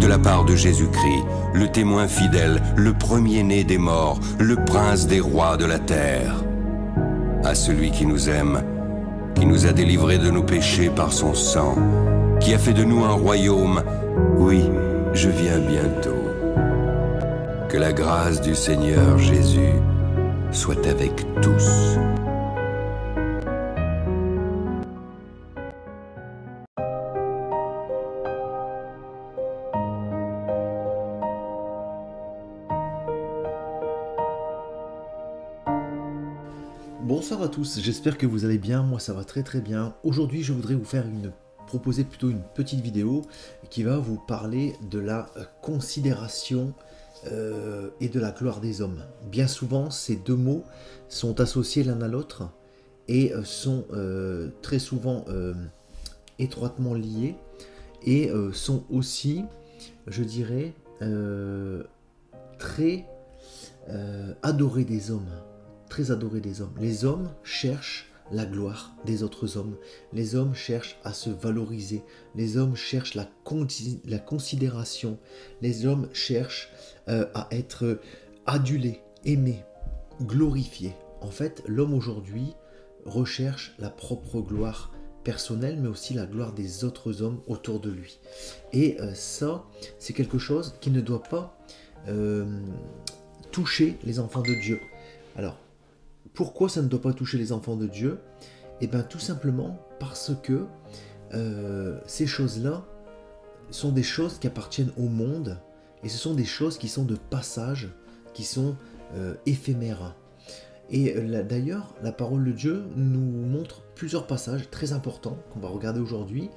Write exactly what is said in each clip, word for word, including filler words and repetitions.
de la part de Jésus-Christ, le témoin fidèle, le premier-né des morts, le prince des rois de la terre. À celui qui nous aime, qui nous a délivrés de nos péchés par son sang, qui a fait de nous un royaume, oui, je viens bientôt. Que la grâce du Seigneur Jésus soit avec tous. Bonsoir à tous, j'espère que vous allez bien, moi ça va très très bien. Aujourd'hui je voudrais vous faire une, proposer plutôt une petite vidéo qui va vous parler de la considération euh, et de la gloire des hommes. Bien souvent ces deux mots sont associés l'un à l'autre et sont euh, très souvent euh, étroitement liés et euh, sont aussi, je dirais, euh, très euh, adorés des hommes. Très adoré des hommes. Les hommes cherchent la gloire des autres hommes. Les hommes cherchent à se valoriser. Les hommes cherchent la, con la considération. Les hommes cherchent euh, à être adulés, aimés, glorifiés. En fait, l'homme aujourd'hui recherche la propre gloire personnelle, mais aussi la gloire des autres hommes autour de lui. Et euh, ça, c'est quelque chose qui ne doit pas euh, toucher les enfants de Dieu. Alors, pourquoi ça ne doit pas toucher les enfants de Dieu? Eh bien, tout simplement parce que euh, ces choses-là sont des choses qui appartiennent au monde et ce sont des choses qui sont de passage, qui sont euh, éphémères. Et euh, d'ailleurs, la parole de Dieu nous montre plusieurs passages très importants qu'on va regarder aujourd'hui.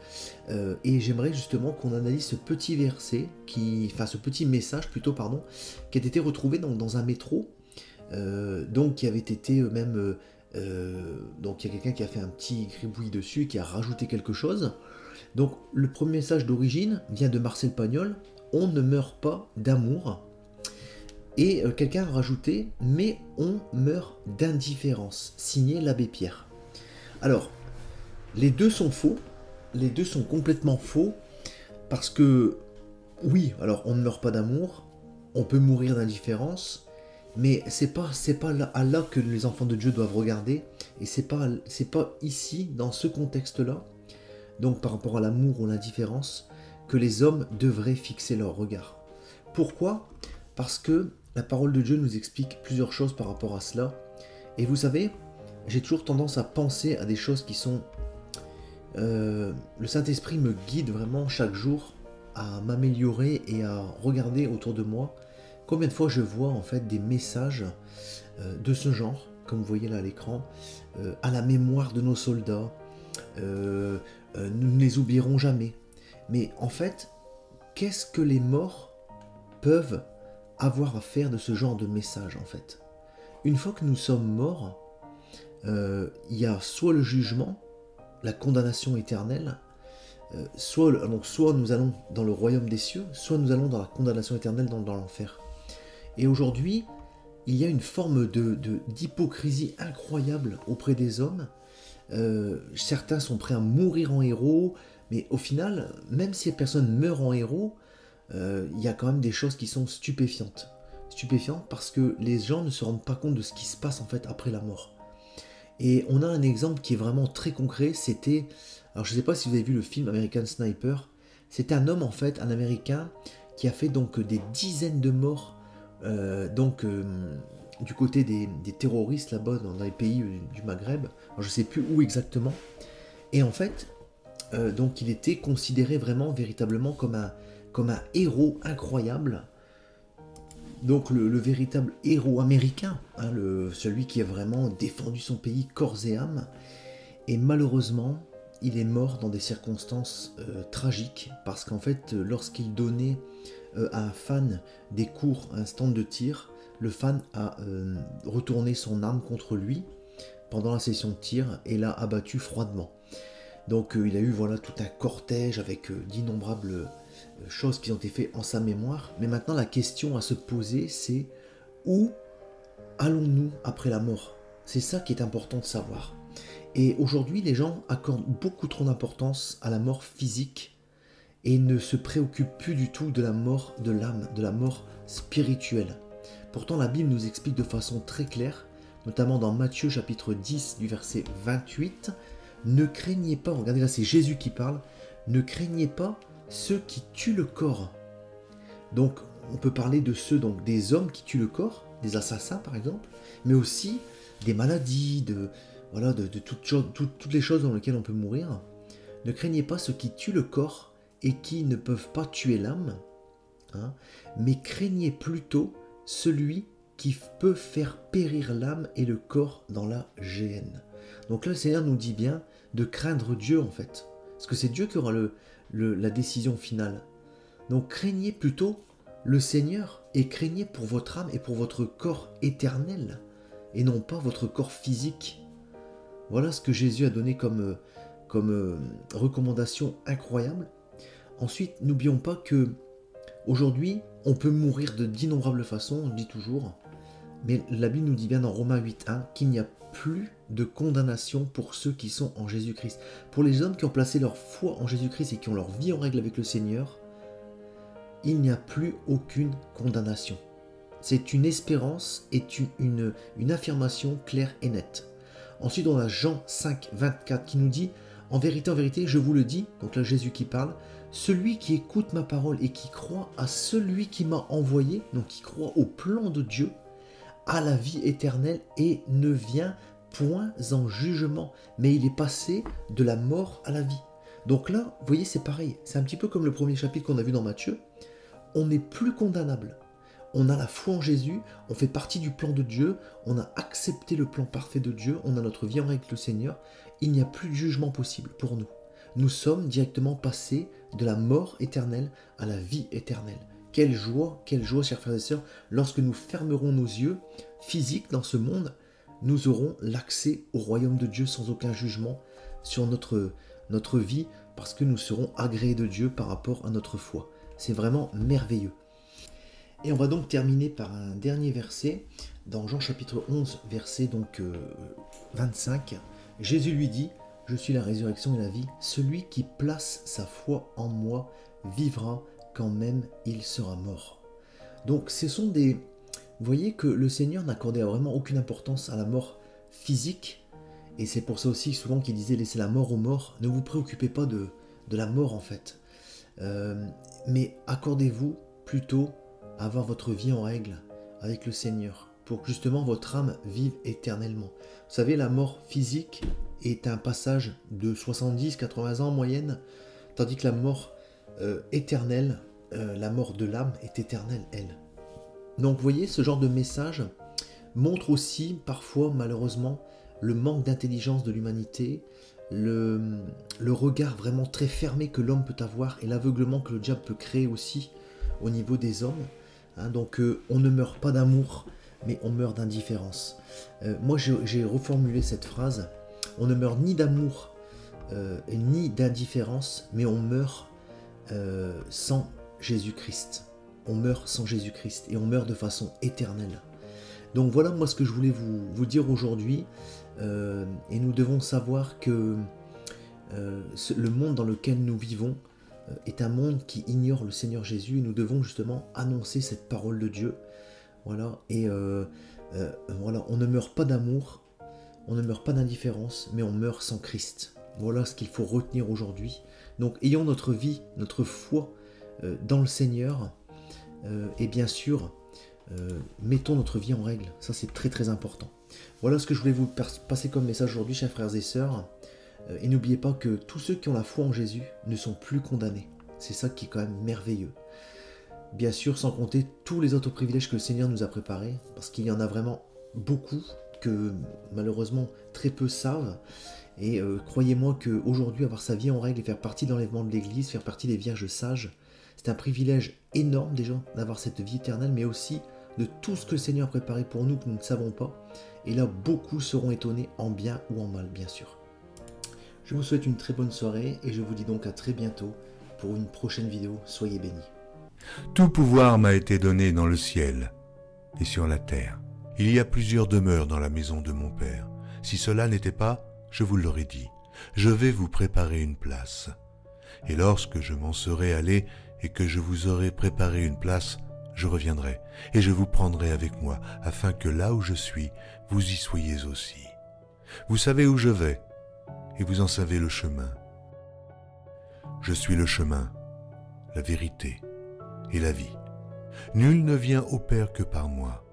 Euh, et j'aimerais justement qu'on analyse ce petit verset, qui, enfin ce petit message plutôt, pardon, qui a été retrouvé dans, dans un métro. Euh, donc qui avait été même euh, euh, donc il y a quelqu'un qui a fait un petit gribouille dessus, qui a rajouté quelque chose. Donc le premier message d'origine vient de Marcel Pagnol, on ne meurt pas d'amour, et euh, quelqu'un a rajouté mais on meurt d'indifférence, signé l'abbé Pierre. Alors les deux sont faux, les deux sont complètement faux, parce que oui, alors on ne meurt pas d'amour, on peut mourir d'indifférence. Mais ce n'est pas, pas là, à là que les enfants de Dieu doivent regarder. Et ce n'est pas, pas ici, dans ce contexte-là, donc par rapport à l'amour ou l'indifférence, que les hommes devraient fixer leur regard. Pourquoi? Parce que la parole de Dieu nous explique plusieurs choses par rapport à cela. Et vous savez, j'ai toujours tendance à penser à des choses qui sont... Euh, le Saint-Esprit me guide vraiment chaque jour à m'améliorer et à regarder autour de moi. Combien de fois je vois en fait des messages euh, de ce genre, comme vous voyez là à l'écran, euh, à la mémoire de nos soldats, euh, euh, nous ne les oublierons jamais. Mais en fait, qu'est-ce que les morts peuvent avoir à faire de ce genre de message en fait? Une fois que nous sommes morts, euh, il y a soit le jugement, la condamnation éternelle, euh, soit, donc, soit nous allons dans le royaume des cieux, soit nous allons dans la condamnation éternelle dans, dans l'enfer. Et aujourd'hui, il y a une forme de, de, d'hypocrisie incroyable auprès des hommes. Euh, certains sont prêts à mourir en héros, mais au final, même si personne meurt en héros, euh, il y a quand même des choses qui sont stupéfiantes. Stupéfiantes parce que les gens ne se rendent pas compte de ce qui se passe en fait après la mort. Et on a un exemple qui est vraiment très concret, c'était... Alors je ne sais pas si vous avez vu le film American Sniper. C'était un homme en fait, un Américain, qui a fait donc des dizaines de morts. Euh, donc euh, du côté des, des terroristes là-bas dans les pays du Maghreb, alors, je ne sais plus où exactement, et en fait euh, donc il était considéré vraiment véritablement comme un, comme un héros incroyable, donc le, le véritable héros américain, hein, le, celui qui a vraiment défendu son pays corps et âme, et malheureusement il est mort dans des circonstances euh, tragiques, parce qu'en fait lorsqu'il donnait à un fan des cours, un stand de tir, le fan a euh, retourné son arme contre lui pendant la session de tir et l'a abattu froidement. Donc euh, il a eu voilà tout un cortège avec euh, d'innombrables euh, choses qui ont été faites en sa mémoire. Mais maintenant la question à se poser, c'est où allons-nous après la mort? C'est ça qui est important de savoir. Et aujourd'hui les gens accordent beaucoup trop d'importance à la mort physique et ne se préoccupe plus du tout de la mort de l'âme, de la mort spirituelle. Pourtant, la Bible nous explique de façon très claire, notamment dans Matthieu chapitre dix du verset vingt-huit, « Ne craignez pas », regardez là c'est Jésus qui parle, « Ne craignez pas ceux qui tuent le corps. » Donc on peut parler de ceux, donc des hommes qui tuent le corps, des assassins par exemple, mais aussi des maladies, de, voilà, de, de toutes, toutes, toutes les choses dans lesquelles on peut mourir. « Ne craignez pas ceux qui tuent le corps et qui ne peuvent pas tuer l'âme, hein, mais craignez plutôt celui qui peut faire périr l'âme et le corps dans la géhenne. » Donc là, le Seigneur nous dit bien de craindre Dieu en fait, parce que c'est Dieu qui aura le, le, la décision finale. Donc craignez plutôt le Seigneur et craignez pour votre âme et pour votre corps éternel et non pas votre corps physique. Voilà ce que Jésus a donné comme, comme recommandation incroyable. Ensuite, n'oublions pas que aujourd'hui, on peut mourir de d'innombrables façons, on le dit toujours, mais la Bible nous dit bien dans Romains huit un qu'il n'y a plus de condamnation pour ceux qui sont en Jésus-Christ. Pour les hommes qui ont placé leur foi en Jésus-Christ et qui ont leur vie en règle avec le Seigneur, il n'y a plus aucune condamnation. C'est une espérance et une, une, une affirmation claire et nette. Ensuite, on a Jean cinq, vingt-quatre qui nous dit « En vérité, en vérité, je vous le dis, » donc là Jésus qui parle, « Celui qui écoute ma parole et qui croit à celui qui m'a envoyé, donc qui croit au plan de Dieu, à la vie éternelle et ne vient point en jugement, mais il est passé de la mort à la vie. » Donc là, vous voyez, c'est pareil. C'est un petit peu comme le premier chapitre qu'on a vu dans Matthieu. On n'est plus condamnable. On a la foi en Jésus, on fait partie du plan de Dieu, on a accepté le plan parfait de Dieu, on a notre vie en règle avec le Seigneur. Il n'y a plus de jugement possible pour nous. Nous sommes directement passés de la mort éternelle à la vie éternelle. Quelle joie, quelle joie, chers frères et sœurs, lorsque nous fermerons nos yeux physiques dans ce monde, nous aurons l'accès au royaume de Dieu sans aucun jugement sur notre, notre vie, parce que nous serons agréés de Dieu par rapport à notre foi. C'est vraiment merveilleux. Et on va donc terminer par un dernier verset, dans Jean chapitre onze, verset donc, euh, vingt-cinq, Jésus lui dit, « Je suis la résurrection et la vie, celui qui place sa foi en moi vivra, quand même il sera mort. » Donc ce sont des... Vous voyez que le Seigneur n'accordait vraiment aucune importance à la mort physique, et c'est pour ça aussi souvent qu'il disait « Laissez la mort aux morts, ne vous préoccupez pas de, de la mort en fait. Euh, » Mais accordez-vous plutôt à avoir votre vie en règle avec le Seigneur, pour que justement votre âme vive éternellement. Vous savez, la mort physique est un passage de soixante-dix à quatre-vingts ans en moyenne, tandis que la mort Euh, éternelle, euh, la mort de l'âme est éternelle, elle. Donc vous voyez, ce genre de message montre aussi parfois, malheureusement, le manque d'intelligence de l'humanité, le, le regard vraiment très fermé que l'homme peut avoir et l'aveuglement que le diable peut créer aussi au niveau des hommes. Hein, donc euh, on ne meurt pas d'amour, mais on meurt d'indifférence. Euh, moi, j'ai reformulé cette phrase, on ne meurt ni d'amour euh, ni d'indifférence, mais on meurt Euh, sans Jésus-Christ. On meurt sans Jésus-Christ et on meurt de façon éternelle. Donc voilà moi ce que je voulais vous, vous dire aujourd'hui, euh, et nous devons savoir que euh, ce, le monde dans lequel nous vivons euh, est un monde qui ignore le Seigneur Jésus, et nous devons justement annoncer cette parole de Dieu. Voilà, et euh, euh, voilà, on ne meurt pas d'amour, on ne meurt pas d'indifférence, mais on meurt sans Christ. Voilà ce qu'il faut retenir aujourd'hui. Donc ayons notre vie, notre foi euh, dans le Seigneur, euh, et bien sûr, euh, mettons notre vie en règle. Ça, c'est très très important. Voilà ce que je voulais vous passer comme message aujourd'hui, chers frères et sœurs. Euh, et n'oubliez pas que tous ceux qui ont la foi en Jésus ne sont plus condamnés. C'est ça qui est quand même merveilleux. Bien sûr, sans compter tous les autres privilèges que le Seigneur nous a préparés, parce qu'il y en a vraiment beaucoup que malheureusement très peu savent. Et euh, croyez-moi qu'aujourd'hui, avoir sa vie en règle et faire partie de l'enlèvement de l'Église, faire partie des vierges sages, c'est un privilège énorme déjà d'avoir cette vie éternelle, mais aussi de tout ce que le Seigneur a préparé pour nous que nous ne savons pas. Et là, beaucoup seront étonnés en bien ou en mal, bien sûr. Je vous souhaite une très bonne soirée et je vous dis donc à très bientôt pour une prochaine vidéo. Soyez bénis. Tout pouvoir m'a été donné dans le ciel et sur la terre. Il y a plusieurs demeures dans la maison de mon Père. Si cela n'était pas, je vous l'aurais dit, je vais vous préparer une place. et lorsque je m'en serai allé et que je vous aurai préparé une place, je reviendrai, et je vous prendrai avec moi, afin que là où je suis, vous y soyez aussi. Vous savez où je vais, et vous en savez le chemin. Je suis le chemin, la vérité et la vie. Nul ne vient au Père que par moi.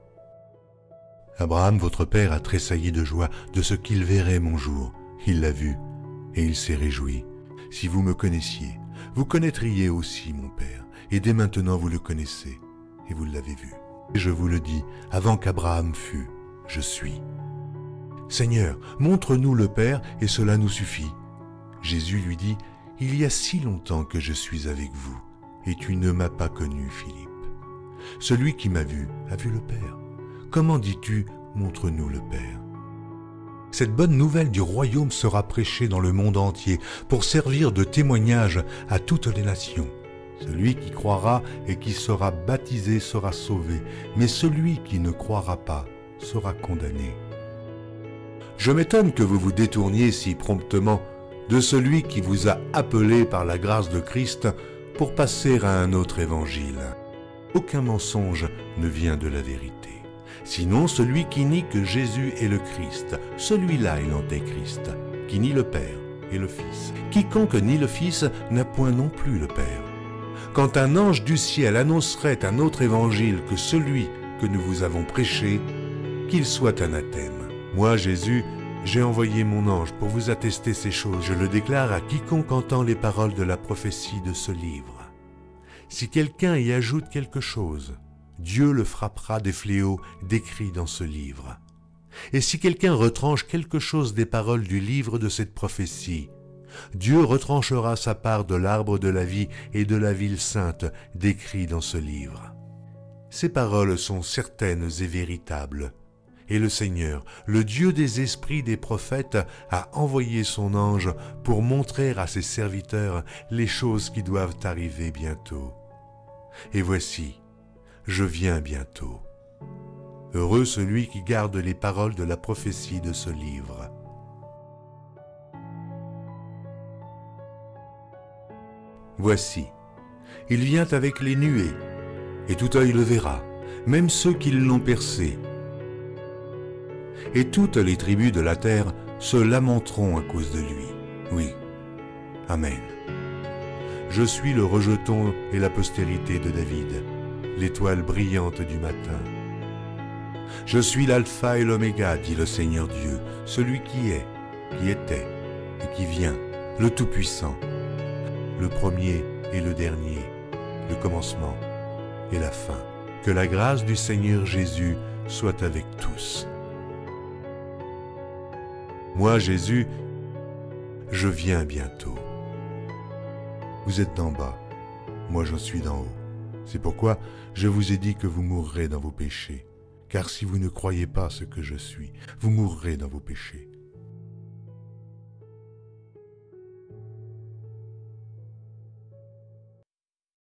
Abraham, votre père, a tressailli de joie de ce qu'il verrait mon jour. Il l'a vu, et il s'est réjoui. Si vous me connaissiez, vous connaîtriez aussi mon Père, et dès maintenant vous le connaissez, et vous l'avez vu. Et je vous le dis, avant qu'Abraham fût, je suis. Seigneur, montre-nous le Père, et cela nous suffit. Jésus lui dit, « Il y a si longtemps que je suis avec vous, et tu ne m'as pas connu, Philippe. Celui qui m'a vu a vu le Père. Comment dis-tu, montre-nous le Père ?» Cette bonne nouvelle du royaume sera prêchée dans le monde entier pour servir de témoignage à toutes les nations. Celui qui croira et qui sera baptisé sera sauvé, mais celui qui ne croira pas sera condamné. Je m'étonne que vous vous détourniez si promptement de celui qui vous a appelé par la grâce de Christ pour passer à un autre évangile. Aucun mensonge ne vient de la vérité. Sinon, celui qui nie que Jésus est le Christ, celui-là est l'Antéchrist, qui nie le Père et le Fils. Quiconque nie le Fils n'a point non plus le Père. Quand un ange du ciel annoncerait un autre évangile que celui que nous vous avons prêché, qu'il soit anathème. Moi, Jésus, j'ai envoyé mon ange pour vous attester ces choses. Je le déclare à quiconque entend les paroles de la prophétie de ce livre. Si quelqu'un y ajoute quelque chose, Dieu le frappera des fléaux décrits dans ce livre. Et si quelqu'un retranche quelque chose des paroles du livre de cette prophétie, Dieu retranchera sa part de l'arbre de la vie et de la ville sainte décrits dans ce livre. Ces paroles sont certaines et véritables. Et le Seigneur, le Dieu des esprits des prophètes, a envoyé son ange pour montrer à ses serviteurs les choses qui doivent arriver bientôt. Et voici, je viens bientôt. Heureux celui qui garde les paroles de la prophétie de ce livre. Voici, il vient avec les nuées, et tout œil le verra, même ceux qui l'ont percé. Et toutes les tribus de la terre se lamenteront à cause de lui. Oui. Amen. Je suis le rejeton et la postérité de David, l'étoile brillante du matin. Je suis l'alpha et l'oméga, dit le Seigneur Dieu, celui qui est, qui était et qui vient, le Tout-Puissant, le premier et le dernier, le commencement et la fin. Que la grâce du Seigneur Jésus soit avec tous. Moi, Jésus, je viens bientôt. Vous êtes d'en bas, moi j'en suis d'en haut. C'est pourquoi je vous ai dit que vous mourrez dans vos péchés. Car si vous ne croyez pas ce que je suis, vous mourrez dans vos péchés.